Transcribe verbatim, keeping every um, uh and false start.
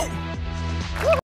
Woo!